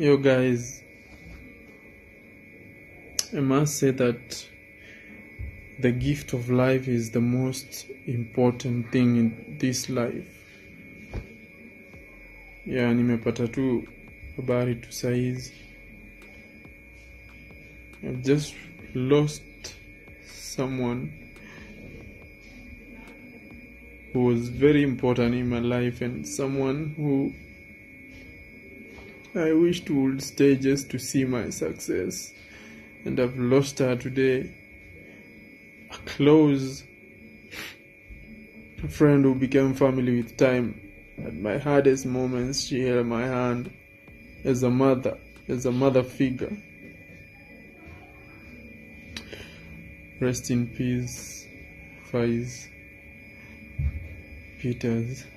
Yo guys, I must say that the gift of life is the most important thing in this life. Yeah, nimepata tu habari tu saizi. I've just lost someone who was very important in my life, and someone who I wished would stay just to see my success, and I've lost her today. A close friend who became family with time. At my hardest moments, she held my hand as a mother figure. Rest in peace, Faiz Peters.